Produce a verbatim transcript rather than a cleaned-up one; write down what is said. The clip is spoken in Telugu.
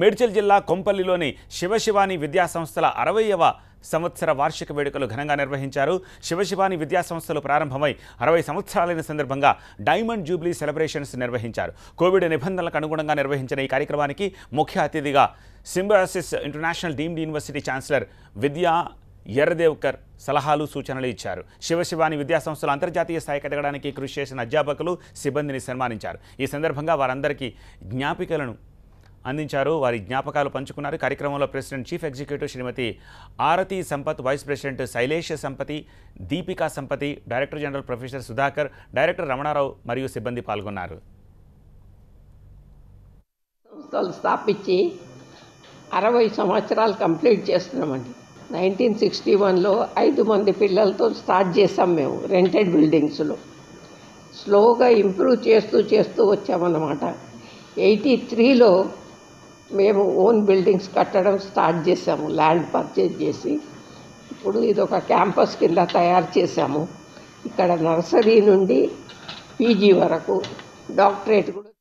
మేడ్చల్ జిల్లా కొంపల్లిలోని శివశివాని విద్యా సంస్థల అరవైవ సంవత్సర వార్షిక వేడుకలు ఘనంగా నిర్వహించారు. శివశివాని విద్యా సంస్థలు ప్రారంభమై అరవై సంవత్సరాలైన సందర్భంగా డైమండ్ జూబ్లీ సెలబ్రేషన్స్ నిర్వహించారు. కోవిడ్ నిబంధనలకు అనుగుణంగా నిర్వహించిన ఈ కార్యక్రమానికి ముఖ్య అతిథిగా Symbiosis international deemed university chancellor Vidya Yerawdekar సలహాలు సూచనలు ఇచ్చారు. శివశివాని విద్యా సంస్థల అంతర్జాతీయ స్థాయికి ఎదగడానికి కృషి చేసిన అధ్యాపకులు సిబ్బందిని సన్మానించారు. ఈ సందర్భంగా వారందరికీ జ్ఞాపికలను అందించారు. వారి జ్ఞాపకాలు పంచుకున్నారు. కార్యక్రమంలో ప్రెసిడెంట్ చీఫ్ ఎగ్జిక్యూటివ్ శ్రీమతి ఆరతి Sampath, vice president Sailesh Sampathi, Deepika Sampathi, director general professor Sudhakar, director Ramanarao మరియు సిబ్బంది పాల్గొన్నారు. సంస్థలు స్థాపించి అరవై సంవత్సరాలు కంప్లీట్ చేస్తున్నామండి. నైన్టీన్ సిక్స్టీ వన్లో ఐదు మంది పిల్లలతో స్టార్ట్ చేసాం. మేము రెంటెడ్ బిల్డింగ్స్లో స్లోగా ఇంప్రూవ్ చేస్తూ చేస్తూ వచ్చామన్నమాట. ఎయిటీ త్రీలో మేము ఓన్ బిల్డింగ్స్ కట్టడం స్టార్ట్ చేసాము. ల్యాండ్ పర్చేజ్ చేసి ఇప్పుడు ఇది ఒక క్యాంపస్ కింద తయారు చేసాము. ఇక్కడ నర్సరీ నుండి పీజీ వరకు డాక్టరేట్ కూడా